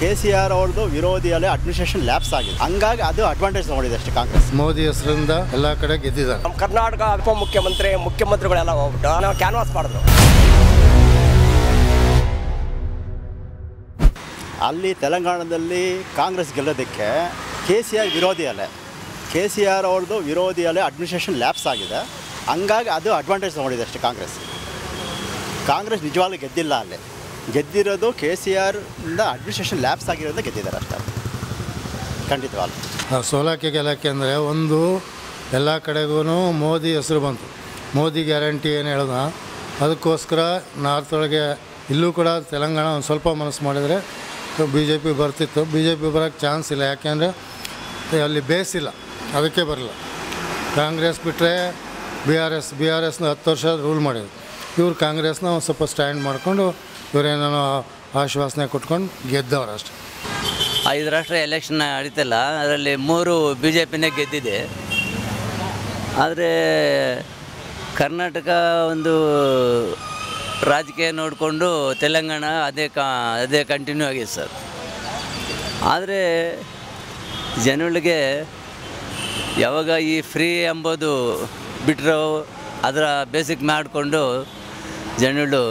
KCR और विरोधी अडमिनिस्ट्रेशन lapse आगे हमारे अब अडवांटेज तक कांग्रेस मोदी हेसरिंद कड़े गेद्दिद्दारे नम्म कर्नाटक उप मुख्यमंत्री मुख्यमंत्रिगಳೆಲ್ಲ ಹೋಗ್ಬಿಟ್ಟು ನಾವು ಕ್ಯಾನ್ವಾಸ್ ಮಾಡಿದ್ರು ಅಲ್ಲಿ ತೆಲಂಗಾಣದಲ್ಲಿ ಕಾಂಗ್ರೆಸ್ ಗೆಲ್ಲೋದಕ್ಕೆ KCR ವಿರೋಧಿ ಅಲೆ KCR ಅವರದು ವಿರೋಧಿ ಅಲೆ ಅಡ್ಮಿನಿಸ್ಟ್ರೇಷನ್ ಲ್ಯಾಪ್ಸ್ ಆಗಿದೆ ಹಾಗಾಗಿ ಅದು ಅಡ್ವಾಂಟೇಜ್ ತಗೊಂಡಿದೆ ಅಷ್ಟೇ ಕಾಂಗ್ರೆಸ್ ನಿಜವಾಗ್ಲೂ ಗೆದ್ದಿಲ್ಲ ಅಲೆ ಗೆದ್ದಿರೋದು KCR ಇಂದ ಅಡ್ಮಿನಿಸ್ಟ್ರೇಷನ್ ಲ್ಯಾಪ್ಸ್ ಆಗಿರೋದು ಗೆದ್ದಿದ್ದಾರೆ ಅಷ್ಟೇ ಖಂಡಿತವಾಗ್ಲೂ ಸೋಲಾಕೆ ಗೆಲ್ಲಕ್ಕೆ ಅಂದ್ರೆ ಒಂದು ಎಲ್ಲ ಕಡೆಗೂ ಮೋದಿ ಹೆಸರು ಬಂತು ಮೋದಿ ಗ್ಯಾರಂಟಿ ಏನು ಹೇಳೋಣ ಅದಕ್ಕೋಸ್ಕರ ನಾರ್ತ್ ಒಳಗೆ ಇಲ್ಲೂ ಕೂಡ ತೆಲಂಗಾಣ ಒಂದು ಸ್ವಲ್ಪ ಮನಸ್ಸು ಮಾಡಿದರೆ BJP ಬರ್ತಿತ್ತು BJP ಬರೋಕ್ಕೆ ಚಾನ್ಸ್ ಇಲ್ಲ ಯಾಕೆಂದರೆ ಅಲ್ಲಿ ಬೇಸ್ ಇಲ್ಲ ಅದಕ್ಕೆ ಬರಲ್ಲ ಕಾಂಗ್ರೆಸ್ ಬಿಟ್ಟರೆ BRS 10 ವರ್ಷ ರೂಲ್ ಮಾಡಿದ್ರು ಇವರು ಕಾಂಗ್ರೆಸ್ನ ಒಂದು ಸ್ವಲ್ಪ ಸ್ಟ್ಯಾಂಡ್ ಮಾಡಿಕೊಂಡು ಇವರೇನೋ ಆಶ್ವಾಸನೆ ಕೊಟ್ಕೊಂಡು ಗೆದ್ದವ್ರು ಅಷ್ಟೇ 5 ರಾಷ್ಟ್ರ ಎಲೆಕ್ಷನ್ ನಡೀತಲ್ಲ ಅದರಲ್ಲಿ 3 BJPನೇ ಗೆದ್ದಿದೆ ಆದರೆ ಕರ್ನಾಟಕ ಒಂದು ರಾಜಕೀಯ ನೋಡಿಕೊಂಡು ತೆಲಂಗಾಣ ಅದೇ ಕಂಟಿನ್ಯೂ ಆಗಿದೆ ಸರ್ ಆದರೆ ಜನಗಳಿಗೆ ಯಾವಾಗ ಈ ಫ್ರೀ ಎಂಬುದು ಬಿಟ್ರೋ ಅದರ ಬೇಸಿಕ್ ಮಾಡಿಕೊಂಡು ಜನಗಳು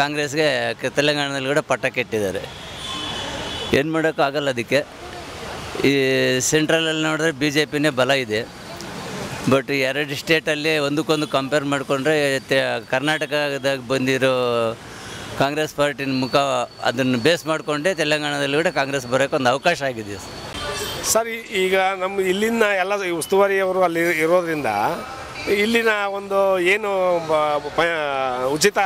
ಕಾಂಗ್ರೆಸ್ಗೆ ತೆಲಂಗಾಣದಲ್ಲಿ ಕೂಡ ಪಟ್ಟ ಕೆಟ್ಟಿದ್ದಾರೆ ಏನು ಮಾಡೋಕ್ಕಾಗಲ್ಲ ಅದಕ್ಕೆ ಈ ಸೆಂಟ್ರಲಲ್ಲಿ ನೋಡಿದ್ರೆ BJPನೇ ಬಲ ಇದೆ ಬಟ್ 2 ಸ್ಟೇಟಲ್ಲಿ ಒಂದಕ್ಕೊಂದು ಕಂಪೇರ್ ಮಾಡಿಕೊಂಡ್ರೆ ಕರ್ನಾಟಕದಾಗ ಬಂದಿರೋ ಕಾಂಗ್ರೆಸ್ ಪಾರ್ಟಿನ ಮುಖ ಅದನ್ನು ಬೇಸ್ ಮಾಡಿಕೊಂಡೆ ತೆಲಂಗಾಣದಲ್ಲಿ ಕೂಡ ಕಾಂಗ್ರೆಸ್ ಬರೋಕೆ ಒಂದು ಅವಕಾಶ ಆಗಿದೆ ಸರ್ ಈಗ ನಮ್ಮ ಇಲ್ಲಿನ ಎಲ್ಲ ಉಸ್ತುವಾರಿಯವರು ಅಲ್ಲಿ ಇರೋದ್ರಿಂದ ಇಲ್ಲಿನ ಒಂದು ಏನು ಉಚಿತ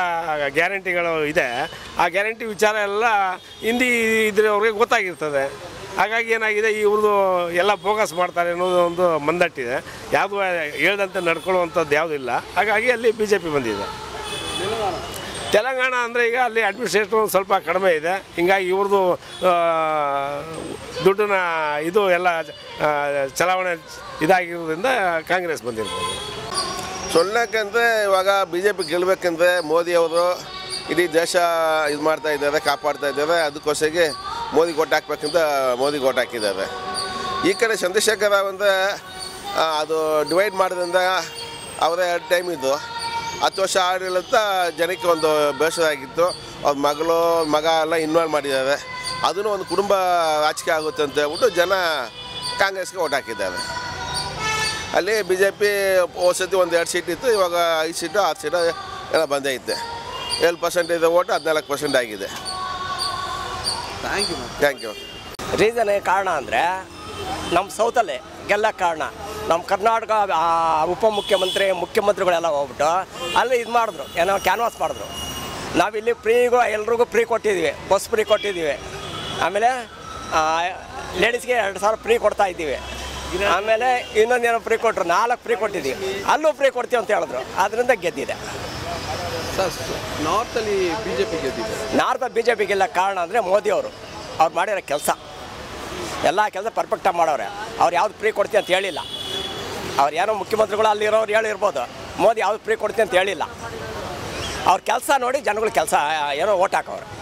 ಗ್ಯಾರಂಟಿಗಳು ಇದೆ ಆ ಗ್ಯಾರಂಟಿ ವಿಚಾರ ಎಲ್ಲ ಹಿಂದಿ ಇದ್ರೆ ಅವರಿಗೆ ಗೊತ್ತಾಗಿರ್ತದೆ ಹಾಗಾಗಿ ಏನಾಗಿದೆ ಇವರು ಎಲ್ಲ ಫೋಕಸ್ ಮಾಡ್ತಾರೆ ಅನ್ನೋದು ಒಂದು ಮಂದಟ್ಟಿದೆ ಯಾವುದು ಹೇಳ್ದಂತೆ ನಡ್ಕೊಳ್ಳುವಂಥದ್ದು ಯಾವುದಿಲ್ಲ ಹಾಗಾಗಿ ಅಲ್ಲಿ BJP ಬಂದಿದೆ ತೆಲಂಗಾಣ ಅಂದರೆ ಈಗ ಅಲ್ಲಿ ಅಡ್ಮಿನಿಸ್ಟ್ರೇಷನ್ ಸ್ವಲ್ಪ ಕಡಿಮೆ ಇದೆ ಹೀಗಾಗಿ ಇವ್ರದ್ದು ದುಡ್ಡಿನ ಇದು ಎಲ್ಲ ಚಲಾವಣೆ ಇದಾಗಿರೋದ್ರಿಂದ ಕಾಂಗ್ರೆಸ್ ಬಂದಿರ್ಬೋದು ಸೊಲ್ಲಕ್ಕೆಂದರೆ ಇವಾಗ BJP ಗೆಲ್ಲಬೇಕೆಂದರೆ ಮೋದಿಯವರು ಇಡೀ ದೇಶ ಇದು ಮಾಡ್ತಾ ಇದ್ದಾರೆ ಕಾಪಾಡ್ತಾ ಇದ್ದಾರೆ ಅದಕ್ಕೋಸ್ಕರ ಮೋದಿಗೆ ಓಟ್ ಹಾಕ್ಬೇಕಂತ ಮೋದಿಗೆ ಓಟ್ ಹಾಕಿದ್ದಾರೆ ಈ ಕಡೆ ಚಂದ್ರಶೇಖರ್ ರಾವ್ ಅಂದರೆ ಅದು ಡಿವೈಡ್ ಮಾಡಿದ್ರಿಂದ ಅವರೇ 2 ಟೈಮ್ ಇದ್ದು 10 ವರ್ಷ ಆಡಳಿತ ಜನಕ್ಕೆ ಒಂದು ಬೇಸರ ಆಗಿತ್ತು ಅವ್ರ ಮಗಳು ಮಗ ಎಲ್ಲ ಇನ್ವಾಲ್ವ್ ಮಾಡಿದ್ದಾರೆ ಅದನ್ನು ಒಂದು ಕುಟುಂಬ ರಾಜಕೀಯ ಆಗುತ್ತೆ ಅಂತ ಹೇಳ್ಬಿಟ್ಟು ಜನ ಕಾಂಗ್ರೆಸ್ಗೆ ಓಟ್ ಹಾಕಿದ್ದಾರೆ ಅಲ್ಲಿ BJP ವಸತಿ ಒಂದು 2 ಸೀಟ್ ಇತ್ತು ಇವಾಗ 5 ಸೀಟು 6 ಸೀಟು ಎಲ್ಲ ಬಂದೇ ಇತ್ತು 7% ಇದ್ದ ಓಟು 14% ಆಗಿದೆ ಥ್ಯಾಂಕ್ ಯು ರೀಸನ್ ಕಾರಣ ಅಂದರೆ ನಮ್ಮ ಸೌತಲ್ಲೇ ಗೆಲ್ಲಕ್ಕೆ ಕಾರಣ ನಮ್ಮ ಕರ್ನಾಟಕ ಮುಖ್ಯಮಂತ್ರಿಗಳೆಲ್ಲ ಹೋಗ್ಬಿಟ್ಟು ಅಲ್ಲಿ ಇದು ಮಾಡಿದ್ರು ಏನೋ ಕ್ಯಾನ್ವಾಸ್ ಮಾಡಿದ್ರು ನಾವಿಲ್ಲಿ ಫ್ರೀಗೂ ಎಲ್ರಿಗೂ ಫ್ರೀ ಕೊಟ್ಟಿದ್ದೀವಿ ಬಸ್ ಫ್ರೀ ಕೊಟ್ಟಿದ್ದೀವಿ ಆಮೇಲೆ ಲೇಡೀಸ್ಗೆ 2,000 ಫ್ರೀ ಕೊಡ್ತಾ ಇದ್ದೀವಿ ಆಮೇಲೆ ಇನ್ನೊಂದೇನೋ ಫ್ರೀ ಕೊಟ್ಟರು 4 ಫ್ರೀ ಕೊಟ್ಟಿದ್ದೀವಿ ಅಲ್ಲೂ ಫ್ರೀ ಕೊಡ್ತೀವಿ ಅಂತ ಹೇಳಿದ್ರು ಅದರಿಂದ ಗೆದ್ದಿದೆ ನಾರ್ತಲ್ಲಿ BJP ಗೆದ್ದಿದೆ ನಾರ್ತ್ BJP ಗೆಲ್ಲ ಕಾರಣ ಅಂದರೆ ಮೋದಿ ಅವ್ರು ಮಾಡಿರೋ ಕೆಲಸ ಎಲ್ಲ ಕೆಲಸ ಪರ್ಫೆಕ್ಟಾಗಿ ಮಾಡೋರೆ ಅವ್ರು ಯಾವ್ದು ಫ್ರೀ ಕೊಡ್ತೀನಿ ಅಂತ ಹೇಳಿಲ್ಲ ಅವ್ರು ಯಾರೋ ಮುಖ್ಯಮಂತ್ರಿಗಳು ಅಲ್ಲಿರೋರು ಹೇಳಿರ್ಬೋದು ಮೋದಿ ಯಾವ್ದು ಫ್ರೀ ಕೊಡ್ತೀನಿ ಅಂತ ಹೇಳಿಲ್ಲ ಅವ್ರ ಕೆಲಸ ನೋಡಿ ಜನಗಳ ಕೆಲಸ ಏನೋ ಓಟ್ ಹಾಕೋರು